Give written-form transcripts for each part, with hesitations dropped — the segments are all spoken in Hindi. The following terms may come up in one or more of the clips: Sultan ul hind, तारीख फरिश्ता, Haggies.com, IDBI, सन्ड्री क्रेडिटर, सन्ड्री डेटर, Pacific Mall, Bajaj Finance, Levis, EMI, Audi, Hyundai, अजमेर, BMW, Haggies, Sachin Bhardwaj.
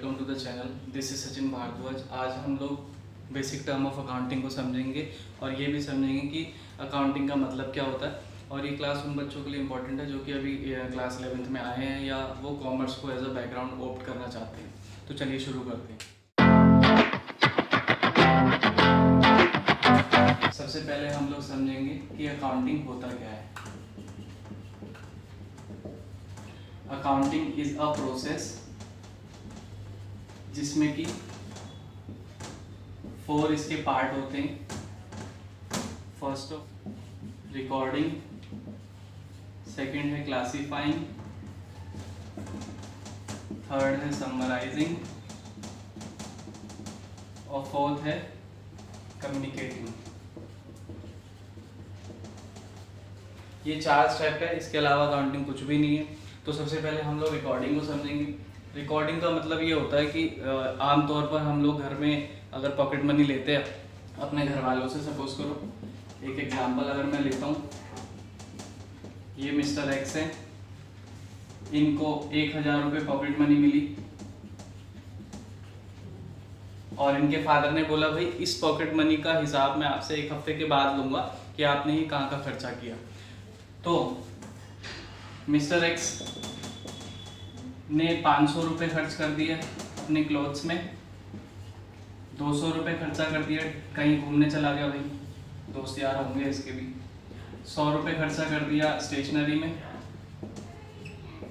Welcome to the channel. This is Sachin Bhardwaj. आज हम लोग बेसिक टर्म ऑफ अकाउंटिंग को समझेंगे और ये भी समझेंगे कि अकाउंटिंग का मतलब क्या होता है। और ये क्लास उन बच्चों के लिए इम्पॉर्टेंट है जो कि अभी क्लास 11th में आए हैं या वो कॉमर्स को एज अ बैकग्राउंड ऑप्ट करना चाहते हैं। तो चलिए शुरू करते हैं। सबसे पहले हम लोग समझेंगे कि अकाउंटिंग होता क्या है। अकाउंटिंग इज अ प्रोसेस जिसमें कि 4 इसके पार्ट होते हैं। फर्स्ट ऑफ रिकॉर्डिंग, सेकंड है क्लासिफाइंग, थर्ड है समराइजिंग और फोर्थ है कम्युनिकेटिंग। ये 4 स्टेप है, इसके अलावा अकाउंटिंग कुछ भी नहीं है। तो सबसे पहले हम लोग रिकॉर्डिंग को समझेंगे। रिकॉर्डिंग का मतलब ये होता है कि आमतौर पर हम लोग घर में अगर पॉकेट मनी लेते हैं अपने घर वालों से, सपोज करो एक एग्जांपल अगर मैं लेता हूँ, ये मिस्टर एक्स हैं, इनको 1000 रुपये पॉकेट मनी मिली और इनके फादर ने बोला भाई इस पॉकेट मनी का हिसाब मैं आपसे 1 हफ्ते के बाद लूँगा कि आपने ये कहाँ का खर्चा किया। तो मिस्टर एक्स ने 500 रुपये खर्च कर दिया अपने क्लॉथ्स में, 200 रुपये खर्चा कर दिया कहीं घूमने चला गया, भाई दोस्त यार होंगे इसके भी, 100 रुपये खर्चा कर दिया स्टेशनरी में।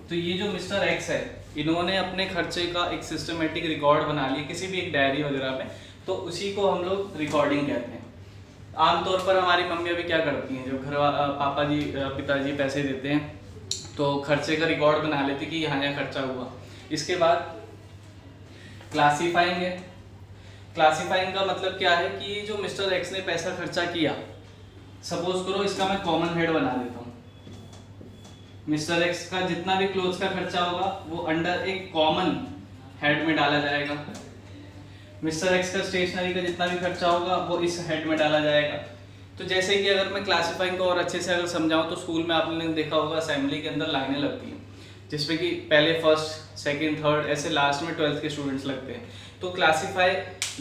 तो ये जो मिस्टर एक्स है इन्होंने अपने खर्चे का एक सिस्टमेटिक रिकॉर्ड बना लिया किसी भी एक डायरी वगैरह में, तो उसी को हम लोग रिकॉर्डिंग कहते हैं। आमतौर पर हमारी मम्मी अभी क्या करती हैं, जब घर पापा जी पिताजी पैसे देते हैं तो खर्चे का रिकॉर्ड बना लेते कि यहाँ यहाँ खर्चा हुआ। इसके बाद क्लासिफाइंग है। क्लासिफाइंग का मतलब क्या है कि जो मिस्टर एक्स ने पैसा खर्चा किया, सपोज करो इसका मैं कॉमन हेड बना देता हूँ, मिस्टर एक्स का जितना भी क्लोथ्स का खर्चा होगा वो अंडर एक कॉमन हेड में डाला जाएगा। मिस्टर एक्स का स्टेशनरी का जितना भी खर्चा होगा वो इस हेड में डाला जाएगा। तो जैसे कि अगर मैं क्लासिफाइंग को और अच्छे से अगर समझाऊँ तो स्कूल में आपने देखा होगा असेंबली के अंदर लाइनें लगती हैं जिसमें कि पहले फर्स्ट, सेकंड, थर्ड, ऐसे लास्ट में 12th के स्टूडेंट्स लगते हैं। तो क्लासिफाई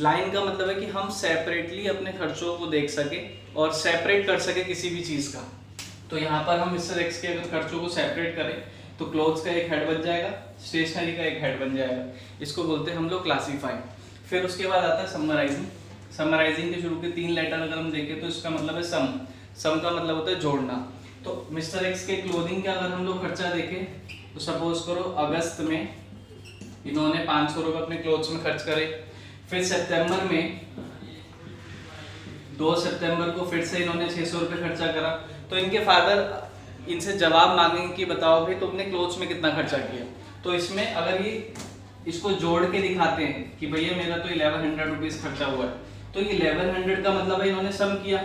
लाइन का मतलब है कि हम सेपरेटली अपने खर्चों को देख सके और सेपरेट कर सके किसी भी चीज़ का। तो यहाँ पर हम मिस्टर एक्स के अगर खर्चों को सेपरेट करें तो क्लोथ्स का एक हेड बन जाएगा, स्टेशनरी का एक हेड बन जाएगा, इसको बोलते हैं हम लोग क्लासीफाइंग। फिर उसके बाद आता है समराइजिंग। समराइजिंग के शुरू के 3 लेटर अगर हम देखें तो इसका मतलब है सम। सम का मतलब होता है जोड़ना। तो मिस्टर एक्स के क्लोथिंग का अगर हम लोग खर्चा देखें तो सपोज करो अगस्त में इन्होंने 500 रुपये अपने क्लोथ्स में खर्च करे, फिर सितंबर में 2 सितंबर को फिर से इन्होंने 600 रुपये खर्चा करा। तो इनके फादर इनसे जवाब मांगेंगे कि बताओ भाई तुमने क्लोथ्स में कितना खर्चा किया। तो इसमें अगर ये इसको जोड़ के दिखाते हैं कि भैया मेरा तो 1100 रुपीज़ खर्चा हुआ है, तो ये 1100 का मतलब है इन्होंने सम किया।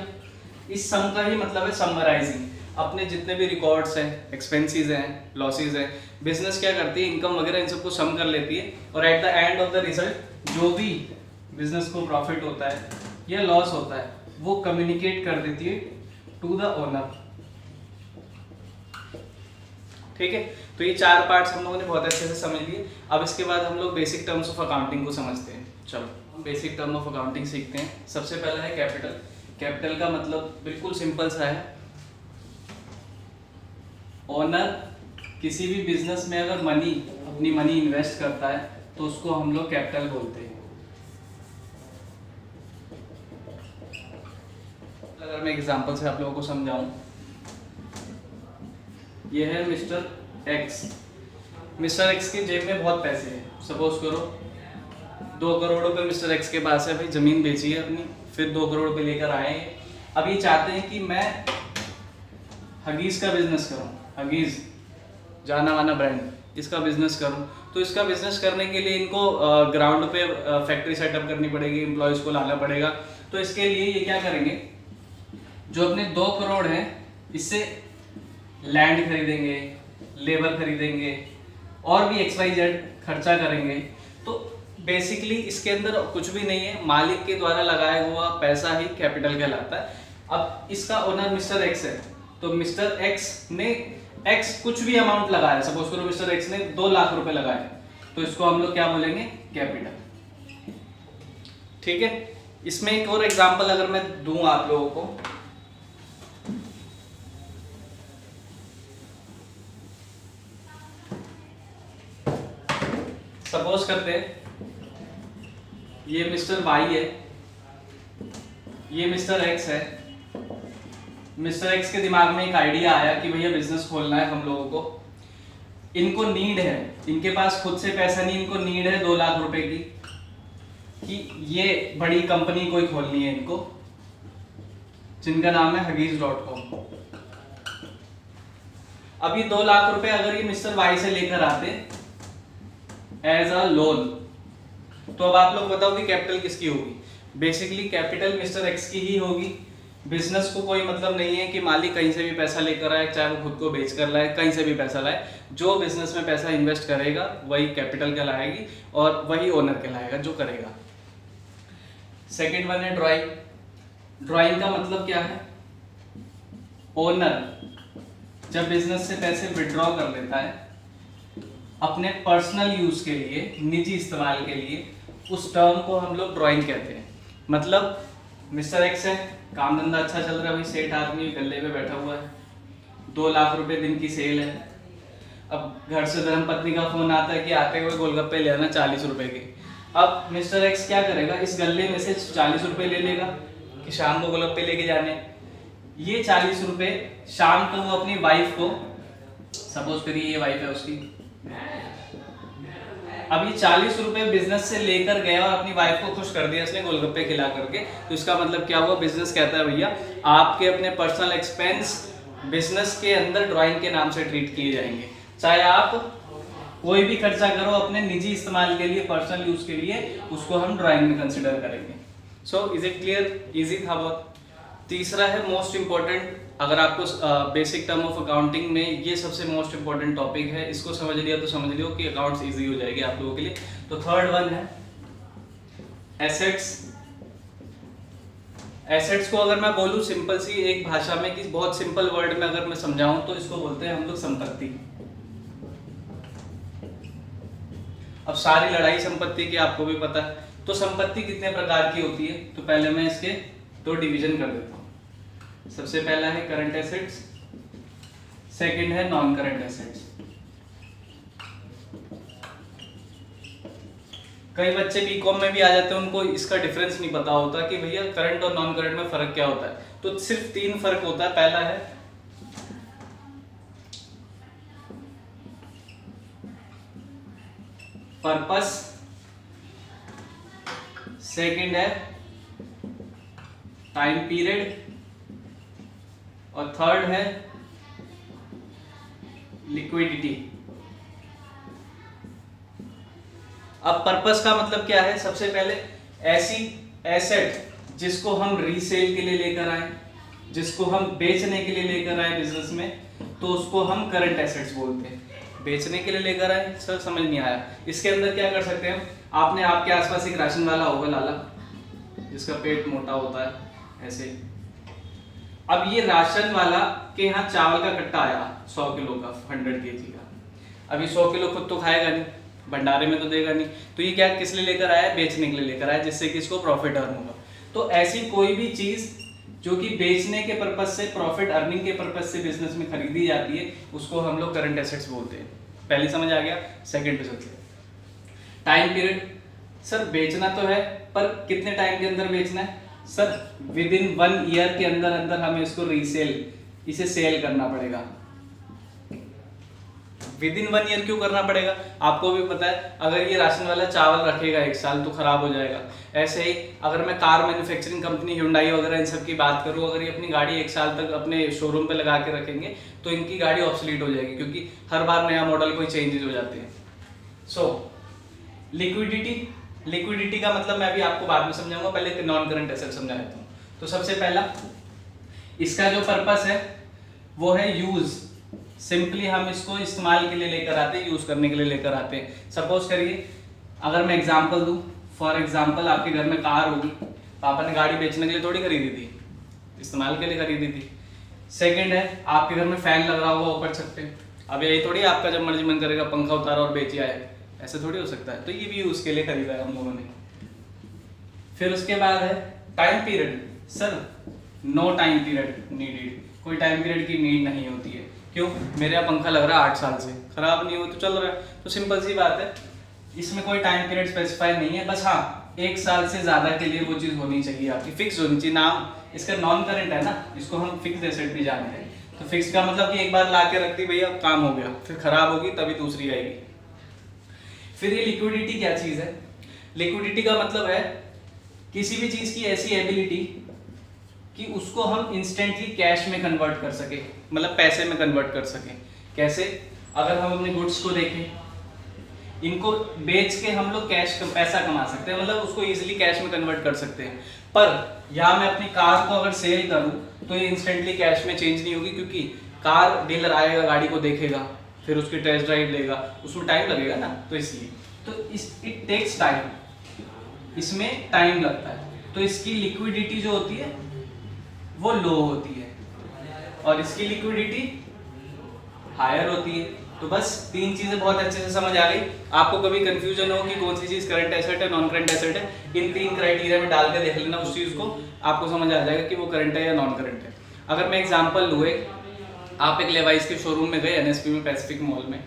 इस सम का ही मतलब है समराइजिंग। अपने जितने भी रिकॉर्ड्स हैं, एक्सपेंसेस हैं, लॉसेस हैं, बिजनेस क्या करती है, इनकम वगैरह इन सबको सम कर लेती है और at the end of the result जो भी बिजनेस को प्रॉफिट होता है या लॉस होता है वो कम्युनिकेट कर देती है टू द ओनर। ठीक है, तो ये 4 पार्ट्स हम लोगों ने बहुत अच्छे से समझ लिए। अब इसके बाद हम लोग बेसिक टर्म्स ऑफ अकाउंटिंग को समझते हैं। चलो बेसिक टर्म ऑफ अकाउंटिंग सीखते हैं। सबसे पहला है कैपिटल। कैपिटल का मतलब बिल्कुल सिंपल सा है, ओनर किसी भी बिजनेस में अगर मनी अपनी मनी इन्वेस्ट करता है तो उसको हम लोग कैपिटल बोलते हैं। अगर मैं एग्जांपल से आप लोगों को समझाऊं, ये है मिस्टर एक्स। मिस्टर एक्स की जेब में बहुत पैसे हैं, सपोज करो 2 करोड़ रुपये मिस्टर एक्स के पास है, भाई ज़मीन बेची है अपनी, फिर 2 करोड़ रुपये लेकर आए। अब ये चाहते हैं कि मैं हगीज़ का बिजनेस करूं, हगीज़ जाना माना ब्रांड, इसका बिजनेस करूं। तो इसका बिजनेस करने के लिए इनको ग्राउंड पे फैक्ट्री सेटअप करनी पड़ेगी, एम्प्लॉयज़ को लाना पड़ेगा। तो इसके लिए ये क्या करेंगे, जो अपने 2 करोड़ हैं इससे लैंड खरीदेंगे, लेबर खरीदेंगे और भी XYZ खर्चा करेंगे। तो बेसिकली इसके अंदर कुछ भी नहीं है, मालिक के द्वारा लगाया हुआ पैसा ही कैपिटल कहलाता है। अब इसका ओनर मिस्टर एक्स है, तो मिस्टर एक्स ने कुछ भी अमाउंट लगाया, सपोज करो मिस्टर एक्स ने 2 लाख रुपए लगाए, तो इसको हम लोग क्या बोलेंगे, कैपिटल। ठीक है, इसमें एक और एग्जांपल अगर मैं दूं आप लोगों को, सपोज करते हैं ये मिस्टर वाई है, ये मिस्टर एक्स है। मिस्टर एक्स के दिमाग में एक आइडिया आया कि भैया बिजनेस खोलना है हम लोगों को, इनको नीड है, इनके पास खुद से पैसा नहीं, इनको नीड है 2 लाख रुपए की कि ये बड़ी कंपनी कोई खोलनी है इनको, जिनका नाम है Haggies.com। अभी 2 लाख रुपए अगर ये मिस्टर वाई से लेकर आते एज अ लोन, तो अब आप लोग बताओ कि कैपिटल किसकी होगी। बेसिकली कैपिटल मिस्टर एक्स की ही होगी। बिजनेस को कोई मतलब नहीं है कि मालिक कहीं से भी पैसा लेकर आए, चाहे वो खुद को बेच कर लाए, कहीं से भी पैसा लाए, जो बिजनेस में पैसा इन्वेस्ट करेगा वही कैपिटल कहलाएगी और वही ओनर कहलाएगा जो करेगा। सेकेंड वन है ड्राइंग। ड्राइंग का मतलब क्या है, ओनर जब बिजनेस से पैसे विड्रॉ कर लेता है अपने पर्सनल यूज के लिए, निजी इस्तेमाल के लिए, उस टर्म को हम लोग ड्राइंग कहते हैं। मतलब मिस्टर एक्स है, काम धंधा अच्छा चल रहा है, भाई सेठ आदमी गले पे बैठा हुआ है, 2 लाख रुपए दिन की सेल है। अब घर से धर्मपत्नी का फोन आता है कि आते हुए गोलगप्पे ले आना 40 रुपए के। अब मिस्टर एक्स क्या करेगा, इस गले में से 40 रुपए ले लेगा कि शाम को गोलगप्पे लेके जाने। ये 40 रुपए शाम को वो अपनी वाइफ को, सपोज करिए ये वाइफ है उसकी, अभी 40 रुपए बिजनेस से लेकर गया और अपनी वाइफ को खुश कर दिया इसने गोलगप्पे खिला करके। तो इसका मतलब क्या हुआ, बिजनेस कहता है भैया आपके अपने पर्सनल एक्सपेंस बिजनेस के अंदर ड्राइंग के नाम से ट्रीट किए जाएंगे। चाहे आप कोई भी खर्चा करो अपने निजी इस्तेमाल के लिए, पर्सनल यूज के लिए, उसको हम ड्राइंग में कंसिडर करेंगे। So is it clear, easy था बहुत। तीसरा है मोस्ट इम्पोर्टेंट, अगर आपको बेसिक टर्म ऑफ अकाउंटिंग में ये सबसे मोस्ट इंपॉर्टेंट टॉपिक है, इसको समझ लिया तो समझ लियो कि अकाउंट्स इजी हो जाएगी आप लोगों के लिए। तो थर्ड वन है एसेट्स। एसेट्स को अगर मैं बोलूँ सिंपल सी एक भाषा में, कि बहुत सिंपल वर्ड में अगर मैं समझाऊं तो इसको बोलते हैं हम लोग संपत्ति। अब सारी लड़ाई संपत्ति की आपको भी पता है। तो संपत्ति कितने प्रकार की होती है, तो पहले मैं इसके 2 डिवीजन कर देता हूँ। सबसे पहला है करंट एसेट्स, सेकंड है नॉन करंट एसेट्स। कई बच्चे बीकॉम में भी आ जाते हैं, उनको इसका डिफरेंस नहीं पता होता कि भैया करंट और नॉन करंट में फर्क क्या होता है। तो सिर्फ 3 फर्क होता है। पहला है पर्पस, सेकंड है टाइम पीरियड, और थर्ड है लिक्विडिटी। अब पर्पस का मतलब क्या है, सबसे पहले ऐसी एसेट जिसको हम रीसेल के लिए लेकर आए, जिसको हम बेचने के लिए लेकर आए बिजनेस में, तो उसको हम करंट एसेट्स बोलते हैं। बेचने के लिए लेकर आए, सर समझ नहीं आया। इसके अंदर क्या कर सकते हैं, आपने आपके आसपास एक राशन वाला होगा लाला, जिसका पेट मोटा होता है ऐसे। अब ये राशन वाला के यहाँ चावल का कट्टा आया 100 किलो का, 100 केजी का। अभी 100 किलो खुद तो खाएगा नहीं, भंडारे में तो देगा नहीं, तो ये क्या किस लिए लेकर आया, बेचने के लिए लेकर आया, जिससे कि इसको प्रॉफिट अर्न होगा। तो ऐसी कोई भी चीज जो कि बेचने के पर्पज से, प्रॉफिट अर्निंग के पर्पज से बिजनेस में खरीदी जाती है, उसको हम लोग करंट एसेट्स बोलते हैं। पहले समझ आ गया। सेकेंड पे चलते हैं, टाइम पीरियड। सर बेचना तो है, पर कितने टाइम के अंदर बेचना है, सर विदिन 1 ईयर के अंदर अंदर हमें इसको रीसेल, इसे सेल करना पड़ेगा। विदिन 1 ईयर क्यों करना पड़ेगा, आपको भी पता है अगर ये राशन वाला चावल रखेगा 1 साल तो खराब हो जाएगा। ऐसे ही अगर मैं कार मैन्युफैक्चरिंग कंपनी Hyundai वगैरह इन सब की बात करूं, अगर ये अपनी गाड़ी 1 साल तक अपने शोरूम पे लगा के रखेंगे तो इनकी गाड़ी ऑब्सोलीट हो जाएगी, क्योंकि हर बार नया मॉडल कोई चेंजेस हो जाते हैं। सो लिक्विडिटी, लिक्विडिटी का मतलब मैं अभी आपको बाद में समझाऊंगा, पहले नॉन करंट एसेट समझा देता हूँ। तो सबसे पहला इसका जो पर्पस है वो है यूज। सिंपली हम इसको इस्तेमाल के लिए लेकर आते हैं, यूज करने के लिए लेकर आते हैं। सपोज करिए अगर मैं एग्जांपल दूं, फॉर एग्जांपल आपके घर में कार होगी, पापा ने गाड़ी बेचने के लिए थोड़ी खरीदी थी, इस्तेमाल के लिए खरीदी थी। सेकेंड है आपके घर में फैन लग रहा होगा ऊपर छत पे, अब यही थोड़ी आपका जब मर्जी मन करेगा पंखा उतारा और बेच आए, ऐसे थोड़ी हो सकता है। तो ये भी उसके लिए खरीदा है हम लोगों ने। फिर उसके बाद है time period. Sir no time period needed, कोई टाइम पीरियड की नीड नहीं होती है। क्यों? मेरे यहाँ पंखा लग रहा है 8 साल से, खराब नहीं हो तो चल रहा है। तो सिंपल सी बात है, इसमें कोई टाइम पीरियड स्पेसिफाई नहीं है। बस हाँ, 1 साल से ज़्यादा के लिए वो चीज़ होनी चाहिए, आपकी फिक्स होनी चाहिए। नाम इसका नॉन करेंट है ना, इसको हम फिक्स एसेट भी जानते हैं। तो फिक्स का मतलब कि एक बार ला के रखती भैया, काम हो गया, फिर खराब होगी तभी दूसरी आएगी। फिर ये लिक्विडिटी क्या चीज़ है? लिक्विडिटी का मतलब है किसी भी चीज़ की ऐसी एबिलिटी कि उसको हम इंस्टेंटली कैश में कन्वर्ट कर सके, मतलब पैसे में कन्वर्ट कर सकें। कैसे? अगर हम अपने गुड्स को देखें, इनको बेच के हम लोग कैश का पैसा कमा सकते हैं, मतलब उसको इजीली कैश में कन्वर्ट कर सकते हैं। पर यहाँ मैं अपनी कार को अगर सेल करूँ तो ये इंस्टेंटली कैश में चेंज नहीं होगी, क्योंकि कार डीलर आएगा, गाड़ी को देखेगा, फिर उसकी टेस्ट ड्राइव लेगा, उसमें टाइम लगेगा ना, तो इसलिए तो इट टेक्स टाइम, इसमें टाइम लगता है। तो इसकी लिक्विडिटी जो होती है वो लो होती है और इसकी लिक्विडिटी हायर होती है। तो बस 3 चीज़ें बहुत अच्छे से समझ आ गई। आपको कभी कंफ्यूजन हो कि कौन सी चीज़ करंट एसेट है, नॉन करंट एसेट है, इन 3 क्राइटेरिया में डाल के देख लेना उस चीज़ को, आपको समझ आ जाएगा कि वो करंट है या नॉन करंट है। अगर मैं एग्जांपल लूँ, आप एक लेवाइस के शोरूम में गए NSP में, पैसिफिक मॉल में,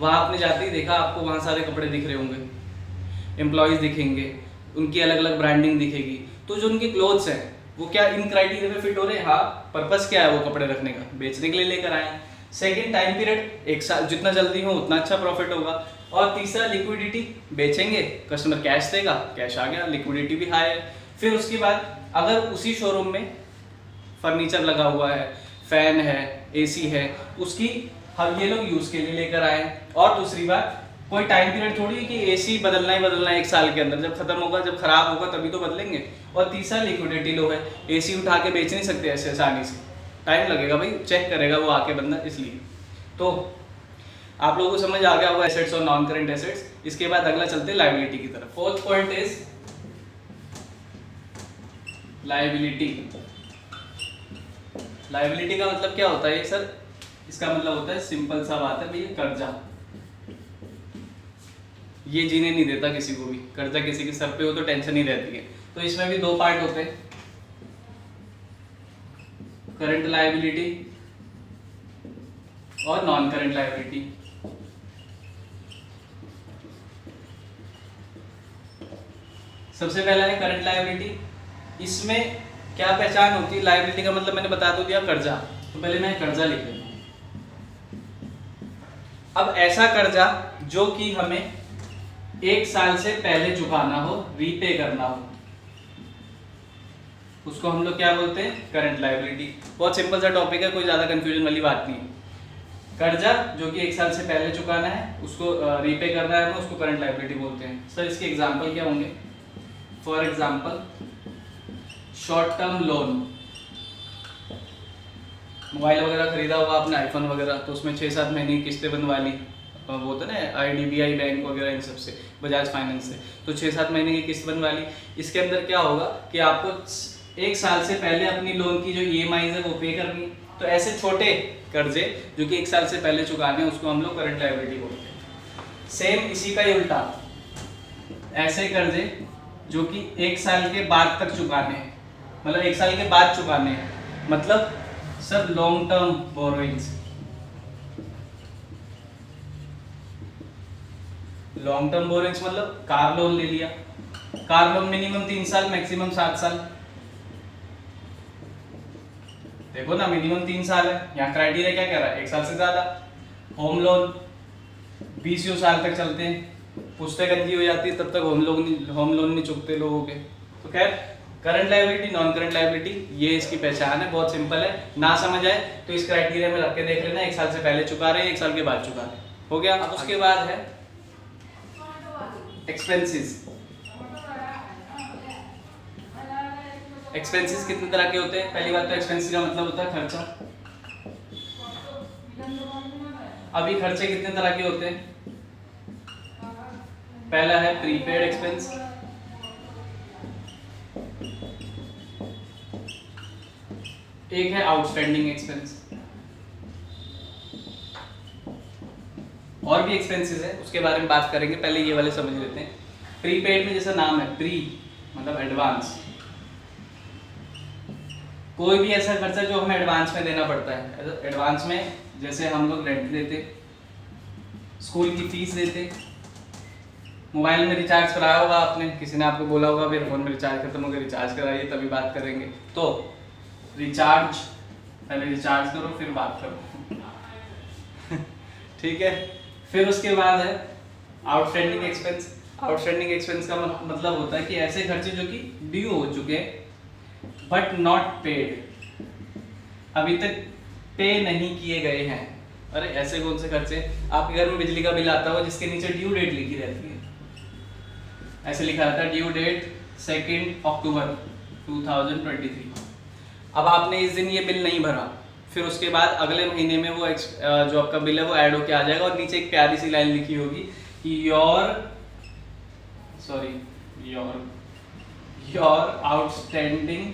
वहाँ आपने जाते ही देखा, आपको वहाँ सारे कपड़े दिख रहे होंगे, एम्प्लॉयज़ दिखेंगे, उनकी अलग अलग ब्रांडिंग दिखेगी। तो जो उनके क्लोथ्स हैं वो क्या इन क्राइटेरिया में फिट हो रहे हैं? हाँ। पर्पज़ क्या है वो कपड़े रखने का? बेचने के लिए लेकर आए हैं। सेकेंड, टाइम पीरियड, 1 साल, जितना जल्दी हो उतना अच्छा प्रॉफिट होगा। और तीसरा लिक्विडिटी, बेचेंगे, कस्टमर कैश देगा, कैश आ गया, लिक्विडिटी भी हाई है। फिर उसके बाद अगर उसी शोरूम में फर्नीचर लगा हुआ है, फैन है, एसी है, उसकी हम ये लोग यूज़ के लिए लेकर आए। और दूसरी बात, कोई टाइम पीरियड थोड़ी है कि एसी बदलना ही बदलना है 1 साल के अंदर, जब खत्म होगा, जब खराब होगा तभी तो बदलेंगे। और तीसरा लिक्विडिटी लो है, एसी उठा के बेच नहीं सकते ऐसे आसानी से, टाइम लगेगा भाई, चेक करेगा वो आके बंदा, इसलिए। तो आप लोगों को समझ आ गया होगा एसेट्स और नॉन करेंट एसेट्स। इसके बाद अगला चलते हैं लायबिलिटी की तरफ। Fourth point is liability. Liability का मतलब क्या होता है सर? इसका मतलब होता है, सिंपल सा बात है भैया, कर्जा। ये जीने नहीं देता किसी को भी, कर्जा किसी के सर पे हो तो टेंशन ही रहती है। तो इसमें भी 2 पार्ट होते हैं, करंट लायबिलिटी और नॉन करंट लायबिलिटी। सबसे पहला है करंट लायबिलिटी। इसमें क्या पहचान होती है? लायबिलिटी का मतलब मैंने बता दिया, कर्जा। तो पहले मैं कर्जा लिख लेता हूं। अब ऐसा कर्जा जो कि हमें 1 साल से पहले चुकाना हो, रीपे करना हो, उसको हम लोग क्या बोलते हैं? Current liability. बहुत सिंपल सा टॉपिक है, कोई ज़्यादा कंफ्यूजन वाली बात नहीं है। कर्जा जो कि 1 साल से पहले चुकाना है, उसको रीपे करना है, तो उसको करंट लायबिलिटी बोलते हैं। सर इसके एग्जांपल क्या होंगे? For example, short term loan. Mobile वगैरह खरीदा हुआ आपने, आईफोन वगैरह, तो उसमें 6-7 महीने की किस्तें बनवा ली, वो होता है ना IDBI बैंक वगैरह, इन सबसे, बजाज फाइनेंस से। तो 6-7 महीने की किस्त बनवा ली। इसके अंदर क्या होगा कि आपको 1 साल से पहले अपनी लोन की जो EMI है वो पे करनी है। तो ऐसे छोटे कर्जे जो कि 1 साल से पहले चुकाने हैं, उसको हम लोग करंट लायबिलिटी बोलते हैं। सेम इसी का ही उल्टा, ऐसे कर्जे जो कि 1 साल के बाद तक चुकाने हैं, मतलब 1 साल के बाद चुकाने हैं, मतलब सब long term borrowings. Long term borrowings मतलब कार लोन ले लिया, कार लोन मिनिमम 3 साल, मैक्सिमम 7 साल। देखो ना, मिनिमम 3 साल है, यहाँ क्राइटेरिया क्या कह रहा है? 1 साल से ज्यादा। होम लोन 20 साल तक चलते हैं, पुश्ते गंदी हो जाती है, तब तक होम लोन नहीं चुकते लोगों के। तो खैर, current liability, non current liability, ये इसकी पहचान है। बहुत सिंपल है, ना समझ आए तो इस क्राइटेरिया में रख के देख लेना, 1 साल से पहले चुका रहे हैं, 1 साल के बाद चुका रहे हैं, हो गया। अब उसके बाद है एक्सपेंसेस कितने तरह के होते हैं? पहली बात तो एक्सपेंसेस का मतलब होता है खर्चा। अभी खर्चे कितने तरह के होते हैं? पहला है प्रीपेड एक्सपेंस, एक है आउटस्टैंडिंग एक्सपेंस, और भी एक्सपेंसेस है, उसके बारे में बात करेंगे। पहले ये वाले समझ लेते हैं। प्रीपेड में जैसा नाम है, प्री मतलब एडवांस, कोई भी ऐसा खर्चा जो हमें एडवांस में देना पड़ता है। एडवांस में जैसे हम लोग रेंट देते, स्कूल की फीस देते, मोबाइल में रिचार्ज कराया होगा आपने, किसी ने आपको बोला होगा मेरे फ़ोन में रिचार्ज खत्म हो गया, रिचार्ज कराइए तभी बात करेंगे। तो रिचार्ज, पहले रिचार्ज करो फिर बात करो ठीक है। फिर उसके बाद है आउटस्टैंडिंग एक्सपेंस। आउटस्टैंडिंग एक्सपेंस का मतलब होता है कि ऐसे खर्चे जो कि ड्यू हो चुके हैं बट नॉट पेड, अभी तक पे नहीं किए गए हैं। अरे ऐसे कौन से खर्चे? आपके घर में बिजली का बिल आता हो जिसके नीचे ड्यू डेट लिखी रहती है, ऐसे लिखा रहता है ड्यू डेट 2 अक्टूबर 2023। अब आपने इस दिन ये बिल नहीं भरा, फिर उसके बाद अगले महीने में वो जो आपका बिल है वो ऐड होके आ जाएगा और नीचे एक प्यारी सी लाइन लिखी होगी कि your outstanding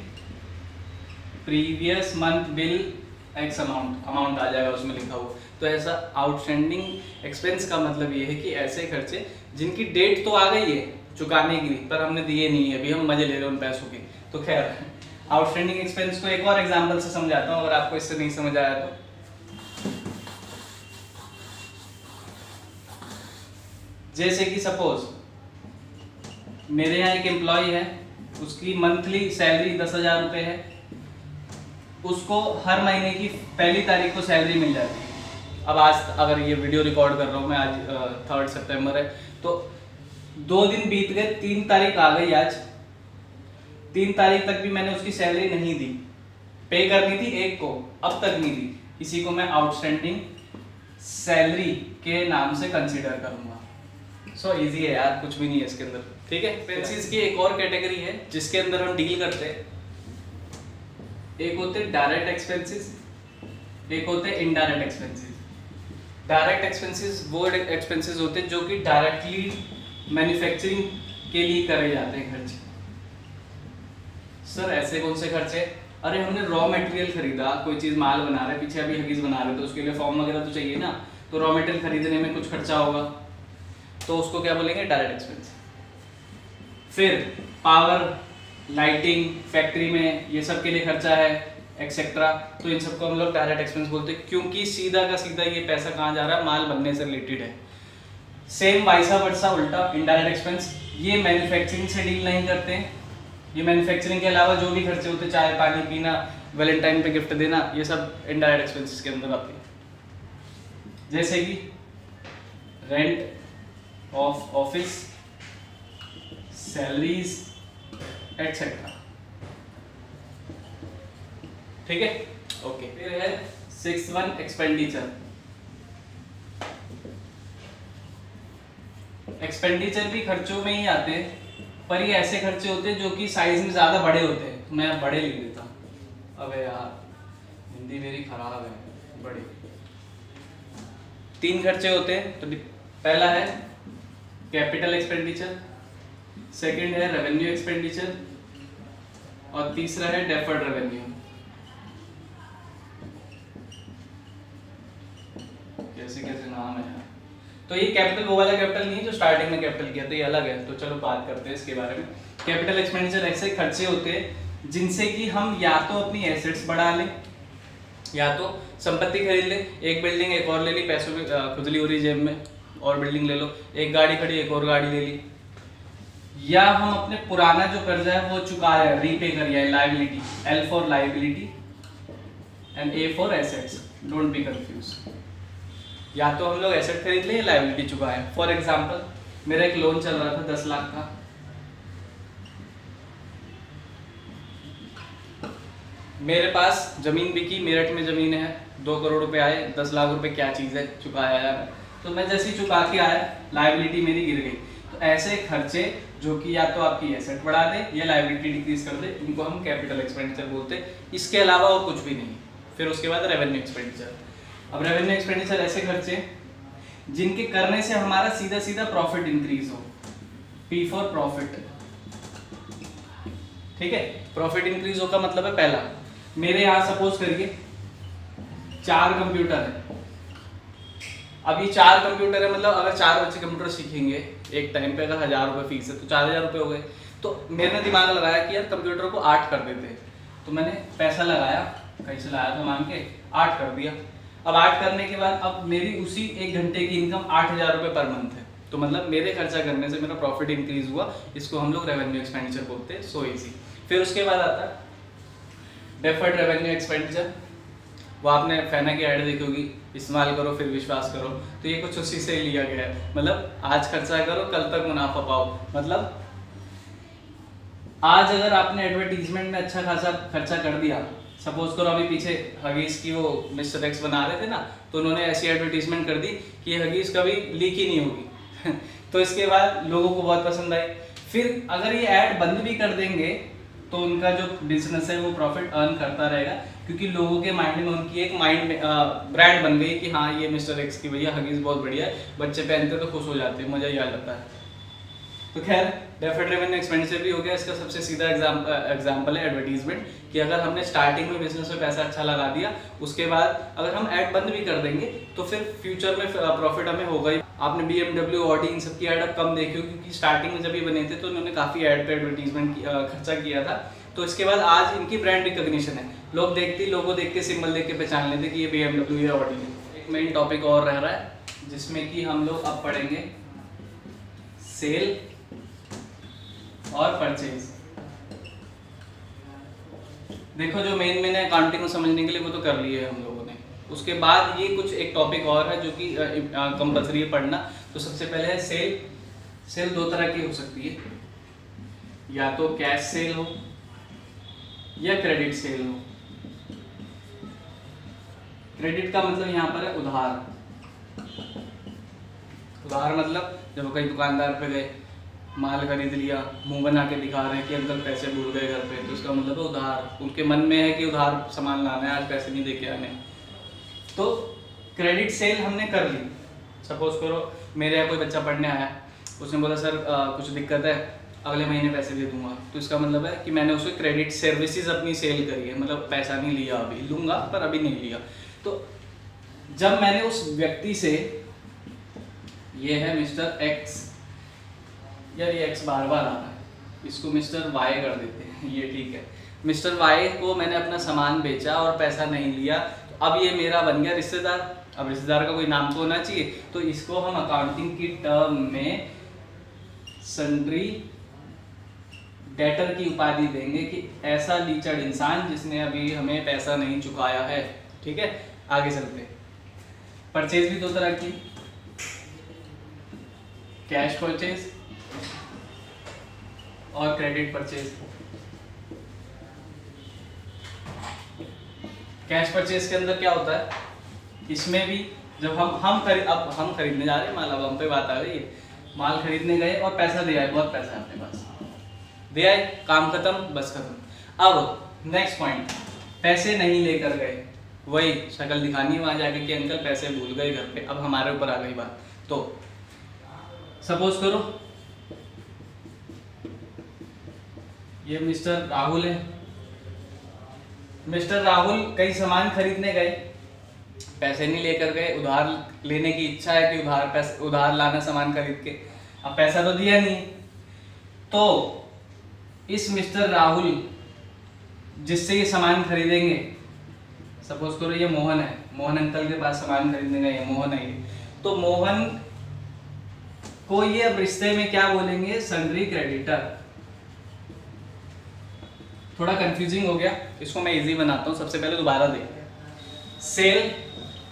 previous month bill x amount आ जाएगा, उसमें लिखा हो। तो ऐसा आउटस्टैंडिंग एक्सपेंस का मतलब ये है कि ऐसे खर्चे जिनकी डेट तो आ गई है चुकाने की पर हमने दिए नहीं है, अभी हम मजे ले रहे हैं उन पैसों के। तो खैर आउटस्टैंडिंग एक्सपेंस को एक और एग्जांपल से समझाता हूं अगर आपको इससे नहीं समझ आया तो। जैसे कि सपोज मेरे यहाँ एक एम्प्लॉय है, उसकी मंथली सैलरी 10,000 रुपये है, उसको हर महीने की 1 तारीख को सैलरी मिल जाती है। अब आज अगर ये वीडियो रिकॉर्ड कर रहा हूँ मैं, आज 3 सितंबर है, तो 2 दिन बीत गए, 3 तारीख आ गई आज। 3 तारीख तक भी मैंने उसकी सैलरी नहीं दी, पे करनी थी 1 को, अब तक नहीं दी। इसी को मैं आउटस्टैंडिंग सैलरी के नाम से कंसीडर करूंगा। सो इजी है यार, कुछ भी नहीं है इसके अंदर, ठीक है। एक्सपेंसेस की एक और कैटेगरी है जिसके अंदर हम डील करते हैं। एक होते डायरेक्ट एक्सपेंसेस, एक होते इनडायरेक्ट एक्सपेंसेस। डायरेक्ट एक्सपेंसेस वो एक्सपेंसेस होते हैं जो कि डायरेक्टली मैन्युफैक्चरिंग के लिए करे जाते हैं खर्चे। सर ऐसे कौन से खर्चे? अरे हमने रॉ मटेरियल खरीदा, कोई चीज़ माल बना रहे, पीछे अभी हगीज बना रहे तो उसके लिए फॉर्म वगैरह तो चाहिए ना, तो रॉ मटेरियल खरीदने में कुछ खर्चा होगा, तो उसको क्या बोलेंगे? Direct expense. फिर पावर, लाइटिंग, फैक्ट्री में ये सब के लिए खर्चा है एक्सेट्रा, तो इन सबको हम लोग डायरेक्ट एक्सपेंस बोलते हैं, क्योंकि सीधा का सीधा ये पैसा कहाँ जा रहा है? माल बनने से रिलेटेड है। सेम वाइसा वर्सा उल्टा इनडायरेक्ट एक्सपेंस, ये मैन्युफैक्चरिंग से डील नहीं करते हैं। ये मैन्युफैक्चरिंग के अलावा जो भी खर्चे होते, चाय पानी पीना, वैलेंटाइन पे गिफ्ट देना, ये सब इनडायरेक्ट एक्सपेंसेस के अंदर आते हैं। जैसे कि rent of office, salaries etcetera, ठीक है, ओके। फिर है 6th एक्सपेंडिचर। एक्सपेंडिचर भी खर्चों में ही आते हैं, पर ये ऐसे खर्चे होते हैं जो कि साइज में ज़्यादा बड़े होते हैं। तो मैं अब बड़े लिख देता हूँ, अबे यार हिंदी मेरी खराब है, बड़े। 3 खर्चे होते हैं, तो पहला है कैपिटल एक्सपेंडिचर, सेकंड है रेवेन्यू एक्सपेंडिचर और तीसरा है डेफर्ड रेवेन्यू। कैसे कैसे नाम है यार। तो ये कैपिटल वो वाला कैपिटल नहीं है जो स्टार्टिंग में कैपिटल किया था, ये अलग है, तो चलो बात करते हैं इसके बारे में। कैपिटल एक्सपेंडिचर ऐसे खर्चे होते हैं जिनसे कि हम या तो अपनी एसेट्स बढ़ा लें, या तो संपत्ति खरीद लें, एक बिल्डिंग एक और ले ली, पैसों में खुजली हो रही जेब में, और बिल्डिंग ले लो, एक गाड़ी खड़ी एक और गाड़ी ले ली, या हम अपने पुराना जो कर्जा है वो चुका रहे, रीपे कर रहे हैं। Liability, L for liability and A for assets, don't be confuse. या तो हम लोग एसेट खरीद लें या लाइबिलिटी चुकाएं। फॉर एग्जाम्पल मेरा एक लोन चल रहा था 10 लाख का, मेरे पास जमीन बिकी, मेरठ में जमीन है, 2 करोड़ रुपए आए, 10 लाख रुपए क्या चीज़ है, चुकाया यार। तो मैं जैसे ही चुका के आया, लाइबिलिटी मेरी गिर गई। तो ऐसे खर्चे जो कि या तो आपकी एसेट बढ़ा दे या लाइबिलिटी डिक्रीज कर दे, इनको हम कैपिटल एक्सपेंडिचर बोलते हैं। इसके अलावा और कुछ भी नहीं। फिर उसके बाद रेवेन्यू एक्सपेंडिचर। अब रेवेन्यू एक्सपेंडिचर ऐसे खर्चे जिनके करने से हमारा सीधा सीधा प्रॉफिट इंक्रीज हो, पी फॉर प्रॉफिट, ठीक है। प्रॉफिट इंक्रीज हो का मतलब है, पहला मेरे यहाँ सपोज करिए 4 कंप्यूटर है, अब ये चार कंप्यूटर है, मतलब अगर चार बच्चे कंप्यूटर सीखेंगे एक टाइम पे, अगर 1000 रुपये फीस है तो 4000 रुपये हो गए। तो मैंने दिमाग लगाया कि यार कंप्यूटर को 8 कर देते हैं, तो मैंने पैसा लगाया, कहीं से लाया था मांग के, 8 कर दिया। अब 8 करने के बाद अब मेरी उसी एक घंटे की इनकम 8000 रुपये पर मंथ है। तो मतलब मेरे खर्चा करने से मेरा प्रॉफिट इंक्रीज हुआ, इसको हम लोग रेवेन्यू एक्सपेंडिचर बोलते हैं, सो ईजी। फिर उसके बाद आता डेफर्ड रेवेन्यू एक्सपेंडिचर, वो आपने फैना की ऐड देखी होगी, इस्तेमाल करो फिर विश्वास करो, तो ये कुछ उसी से लिया गया है। मतलब आज खर्चा करो कल तक मुनाफा पाओ, मतलब आज अगर आपने एडवर्टीजमेंट में अच्छा खासा खर्चा कर दिया, सपोज करो अभी पीछे हगीज की वो मिस्टर एक्स बना रहे थे ना, तो उन्होंने ऐसी एडवर्टीजमेंट कर दी कि हगीज कभी लीक ही नहीं होगी तो इसके बाद लोगों को बहुत पसंद आई। फिर अगर ये ऐड बंद भी कर देंगे तो उनका जो बिजनेस है वो प्रॉफिट अर्न करता रहेगा, क्योंकि लोगों के माइंड में उनकी एक माइंड ब्रांड बन गई कि हाँ ये मिस्टर एक्स की भैया हगीज बहुत बढ़िया है, बच्चे पहनते तो खुश हो जाते हैं, मज़ा ही आ जाता है। तो खैर डेफर्ड रेवेन्यू एक्सपेंडिचर भी हो गया, इसका सबसे सीधा एग्जाम्पल है एडवर्टीजमेंट, कि अगर हमने स्टार्टिंग में बिजनेस में पैसा अच्छा लगा दिया, उसके बाद अगर हम ऐड बंद भी कर देंगे तो फिर फ्यूचर में प्रॉफिट हमें होगा ही। आपने BMW, Audi इन सबकी ऐड अब कम देखी हो, क्योंकि स्टार्टिंग में जब ये बने थे तो उन्होंने काफ़ी ऐड पर एडवर्टीजमेंट खर्चा किया था, तो इसके बाद आज इनकी ब्रांड रिकॉग्निशन है, लोग देखते लोगों देखते सिंबल देख के पहचान लेते कि ये BMW या Audi है। एक मेन टॉपिक और रह रहा है जिसमें कि हम लोग अब पढ़ेंगे सेल और परचेज। देखो जो मेन है अकाउंटिंग को समझने के लिए वो तो कर लिए हम लोगों ने, उसके बाद ये कुछ एक टॉपिक और है जो कि कंपल्सरी है पढ़ना। तो सबसे पहले है सेल। सेल दो तरह की हो सकती है, या तो कैश सेल हो या क्रेडिट सेल हो। क्रेडिट का मतलब यहाँ पर है उधार। उधार मतलब जब कहीं दुकानदार पे गए, माल खरीद लिया, मुंह बना के दिखा रहे हैं कि अंकल पैसे भूल गए घर पे, तो उसका मतलब है उधार, उनके मन में है कि उधार सामान लाना है, आज पैसे नहीं देके आने। तो क्रेडिट सेल हमने कर ली। सपोज करो मेरे यहाँ कोई बच्चा पढ़ने आया, उसने बोला सर कुछ दिक्कत है, अगले महीने पैसे दे दूंगा, तो इसका मतलब है कि मैंने उसको क्रेडिट सर्विसेज अपनी सेल करी है, मतलब पैसा नहीं लिया, अभी लूँगा पर अभी नहीं लिया। तो जब मैंने उस व्यक्ति से, ये है मिस्टर एक्स, यार ये एक्स बार बार आ रहा है, इसको मिस्टर वाई कर देते हैं, ये ठीक है, मिस्टर वाई को मैंने अपना सामान बेचा और पैसा नहीं लिया, तो अब ये मेरा बन गया रिश्तेदार। अब रिश्तेदार का कोई नाम तो होना चाहिए, तो इसको हम अकाउंटिंग की टर्म में सन्ड्री डेटर की उपाधि देंगे कि ऐसा लीचड़ इंसान जिसने अभी हमें पैसा नहीं चुकाया है। ठीक है, आगे चलते। परचेज भी दो तरह की, कैश परचेज और क्रेडिट परचेज। कैश परचेज के अंदर क्या होता है, इसमें भी जब हम खरीदने जा रहे हैं माल, अब हम पे बात आ गई है, माल खरीदने गए और पैसा दे आए, बहुत पैसा है अपने पास, दे आए, काम खत्म, बस खत्म। अब नेक्स्ट पॉइंट, पैसे नहीं लेकर गए, वही शक्ल दिखानी है वहाँ जाके कि अंकल पैसे भूल गए घर पे, अब हमारे ऊपर आ गई बात। तो सपोज करो ये मिस्टर राहुल है, मिस्टर राहुल कई सामान खरीदने गए, पैसे नहीं लेकर गए, उधार लेने की इच्छा है कि उधार लाना सामान खरीद के, अब पैसा तो दिया नहीं, तो इस मिस्टर राहुल जिससे ये सामान खरीदेंगे, सपोज करो ये मोहन है, मोहन अंकल के पास सामान खरीदने गए, मोहन है ये, तो मोहन को ये अब रिश्ते में क्या बोलेंगे, सन्ड्री क्रेडिटर। थोड़ा कंफ्यूजिंग हो गया, इसको मैं इजी बनाता हूँ। सबसे पहले दोबारा देख, सेल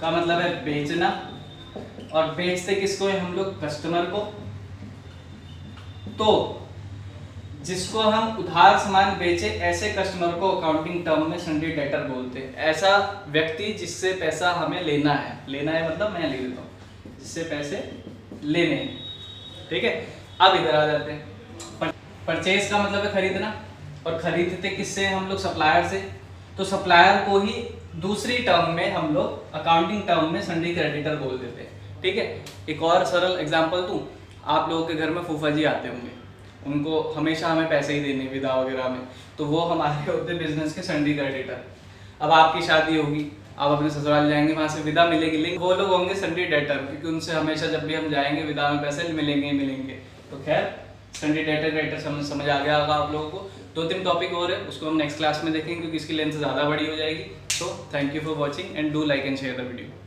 का मतलब है बेचना, और बेचते किसको है हम लोग, कस्टमर को। तो जिसको हम उधार सामान बेचे ऐसे कस्टमर को अकाउंटिंग टर्म में सन्ड्री डेटर बोलते हैं, ऐसा व्यक्ति जिससे पैसा हमें लेना है मतलब मैं ले लेता हूँ, जिससे पैसे लेने। ठीक है, अब इधर आ जाते हैं, परचेज का मतलब है खरीदना, और खरीदते किससे हम लोग, सप्लायर से। तो सप्लायर को ही दूसरी टर्म में हम लोग अकाउंटिंग टर्म में सन्ड्री क्रेडिटर बोल देते हैं। ठीक है, एक और सरल एग्जांपल दूं, आप लोगों के घर में फूफा जी आते होंगे, उनको हमेशा हमें पैसे ही देने विदा वगैरह में, तो वो हमारे होते बिजनेस के सन्ड्री क्रेडिटर। अब आपकी शादी होगी, आप अपने ससुराल जाएंगे, वहाँ से विदा मिलेगी, लेकिन वो लोग होंगे सन्डी डेटर, क्योंकि उनसे हमेशा जब भी हम जाएंगे विदा में पैसे मिलेंगे। तो खैर सन्डी डेटर समझ आ गया होगा आप लोगों को। 2-3 टॉपिक और है, उसको हम नेक्स्ट क्लास में देखेंगे क्योंकि इसकी लेंथ ज़्यादा बड़ी हो जाएगी। So thank you for watching and do like and share the video.